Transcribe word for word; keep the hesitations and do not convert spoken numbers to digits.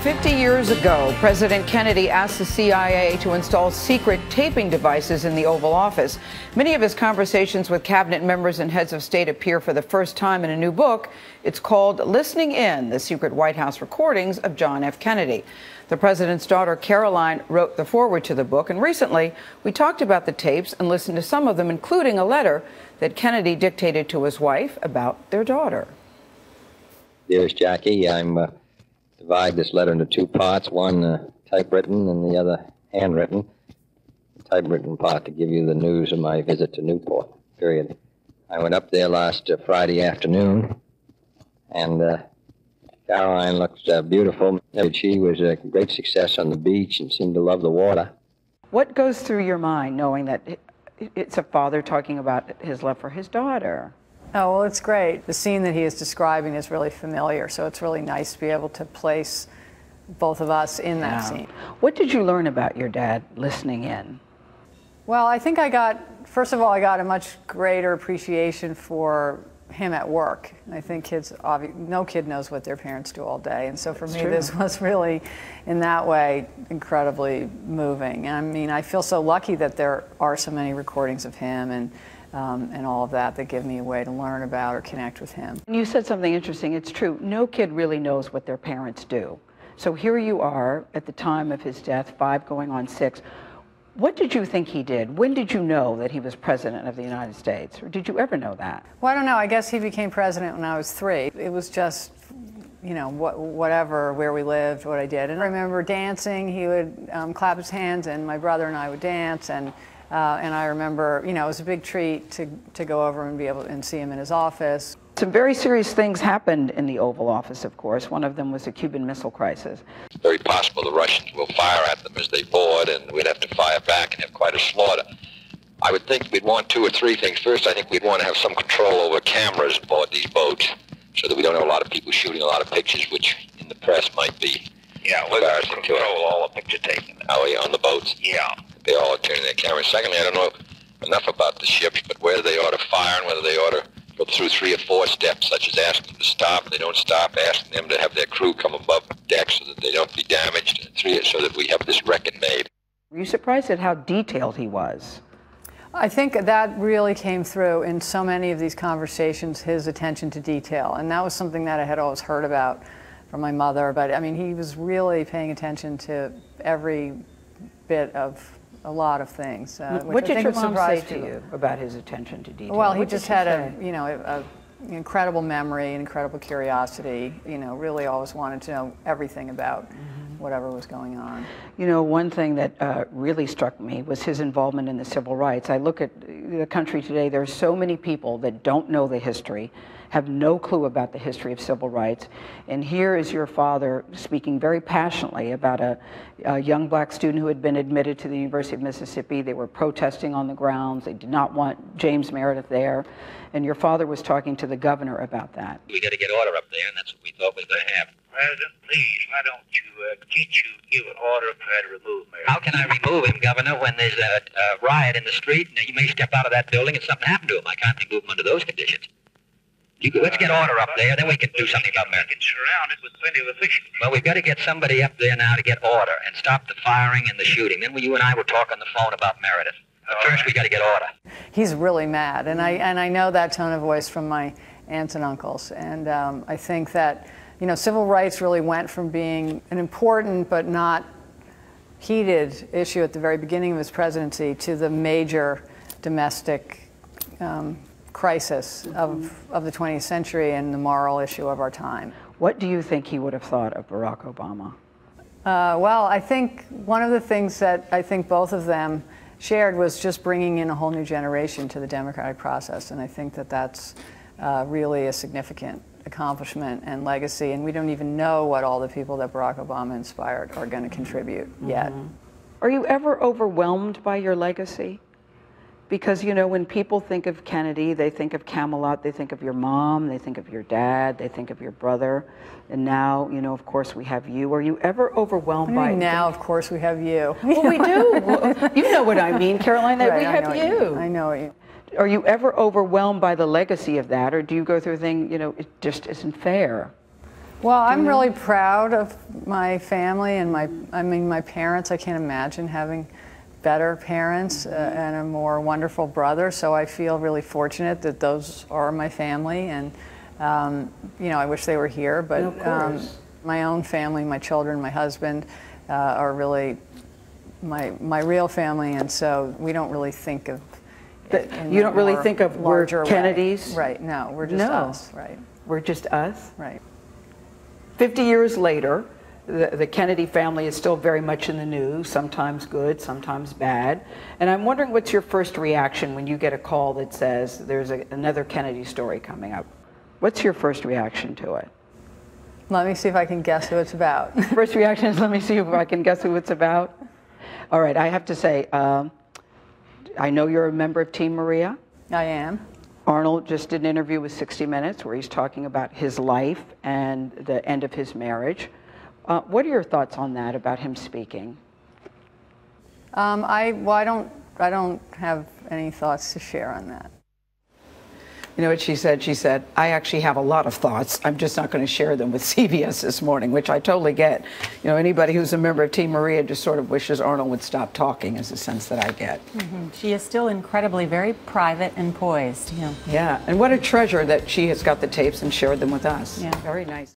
fifty years ago, President Kennedy asked the C I A to install secret taping devices in the Oval Office. Many of his conversations with cabinet members and heads of state appear for the first time in a new book. It's called Listening In, The Secret White House Recordings of John F. Kennedy. The president's daughter, Caroline, wrote the foreword to the book, and recently we talked about the tapes and listened to some of them, including a letter that Kennedy dictated to his wife about their daughter. Dearest Jackie, I'm... Uh... divide this letter into two parts, one uh, typewritten and the other handwritten. The typewritten part to give you the news of my visit to Newport, period. I went up there last uh, Friday afternoon, and uh, Caroline looked uh, beautiful. She was a great success on the beach and seemed to love the water. What goes through your mind knowing that it's a father talking about his love for his daughter? Oh, well, it's great. The scene that he is describing is really familiar, so it's really nice to be able to place both of us in that scene. What did you learn about your dad listening in? Well, I think I got, first of all, I got a much greater appreciation for him at work. I think kids, obvi- no kid knows what their parents do all day, and so for me, this was really, in that way, incredibly moving. I mean, I feel so lucky that there are so many recordings of him and Um, and all of that that give me a way to learn about or connect with him. And you said something interesting. It's true. No kid really knows what their parents do. So here you are at the time of his death, five going on six. What did you think he did? When did you know that he was president of the United States? Or did you ever know that? Well, I don't know. I guess he became president when I was three. It was just, you know, what, whatever, where we lived, what I did. And I remember dancing. He would um, clap his hands, and my brother and I would dance. and. Uh, and I remember, you know, it was a big treat to, to go over and be able to, and see him in his office. Some very serious things happened in the Oval Office, of course. One of them was the Cuban Missile Crisis. It's very possible the Russians will fire at them as they board, and we'd have to fire back and have quite a slaughter. I would think we'd want two or three things. First, I think we'd want to have some control over cameras aboard these boats so that we don't have a lot of people shooting a lot of pictures, which in the press might be yeah, embarrassing to us. Yeah, we'll control all the picture taking. Oh, yeah, on the boats? Yeah. They all are turning their cameras. Secondly, I don't know enough about the ships, but whether they ought to fire and whether they ought to go through three or four steps, such as asking them to stop, and they don't stop, asking them to have their crew come above deck so that they don't be damaged, and three, so that we have this record made. Were you surprised at how detailed he was? I think that really came through in so many of these conversations, his attention to detail, and that was something that I had always heard about from my mother, but I mean, he was really paying attention to every bit of a lot of things. Uh, what did your mom say to you about his attention to detail? Well, he just had a, you know, a, a incredible memory, incredible curiosity. You know, really always wanted to know everything about mm-hmm. whatever was going on. You know, one thing that uh, really struck me was his involvement in the civil rights. I look at the country today. There are so many people that don't know the history, have no clue about the history of civil rights. And here is your father speaking very passionately about a, a young black student who had been admitted to the University of Mississippi. They were protesting on the grounds. They did not want James Meredith there. And your father was talking to the governor about that. We got to get order up there, and that's what we thought was going to happen. President, please, why don't you, uh, can't you give an order and try to remove Meredith? How can I remove him, Governor, when there's a, a riot in the street and you may step out of that building and something happened to him? I can't remove him under those conditions. You, let's get order up there, then we can do something about that. We can surround it with plenty of officials. Well, we've got to get somebody up there now to get order and stop the firing and the shooting. Then we, you and I will talk on the phone about Meredith. But first, we've got to get order. He's really mad, and I, and I know that tone of voice from my aunts and uncles. And um, I think that, you know, civil rights really went from being an important but not heated issue at the very beginning of his presidency to the major domestic um, crisis of, of the twentieth century and the moral issue of our time. What do you think he would have thought of Barack Obama? Uh, well, I think one of the things that I think both of them shared was just bringing in a whole new generation to the democratic process, and I think that that's uh, really a significant accomplishment and legacy, and we don't even know what all the people that Barack Obama inspired are going to contribute mm-hmm. yet. Are you ever overwhelmed by your legacy? Because, you know, when people think of Kennedy, they think of Camelot, they think of your mom, they think of your dad, they think of your brother. And now, you know, of course, we have you. Are you ever overwhelmed by it? Now, of course, we have you. Well, we do. Well, you know what I mean, Caroline, that right, we have I you. you. I know you. Are you ever overwhelmed by the legacy of that, or do you go through a thing, you know, it just isn't fair? Well, I'm really proud of my family and my, I mean, my parents. I can't imagine having better parents uh, and a more wonderful brother, so I feel really fortunate that those are my family, and, um, you know, I wish they were here, but um, my own family, my children, my husband uh, are really my, my real family, and so we don't really think of it in you don't really think of we're Kennedys? Way. Right, no, we're just no. us, right. We're just us? Right. Fifty years later, the, the Kennedy family is still very much in the news, sometimes good, sometimes bad. And I'm wondering, what's your first reaction when you get a call that says there's a, another Kennedy story coming up? What's your first reaction to it? Let me see if I can guess who it's about. First reaction is, let me see if I can guess who it's about. All right, I have to say, um, I know you're a member of Team Maria. I am. Arnold just did an interview with sixty minutes where he's talking about his life and the end of his marriage. Uh, what are your thoughts on that, about him speaking? Um, I, well, I don't, I don't have any thoughts to share on that. You know what she said? She said, I actually have a lot of thoughts. I'm just not going to share them with C B S this morning, which I totally get. You know, anybody who's a member of Team Maria just sort of wishes Arnold would stop talking, is the sense that I get. Mm-hmm. She is still incredibly very private and poised. Yeah. Yeah, and what a treasure that she has got the tapes and shared them with us. Yeah, very nice.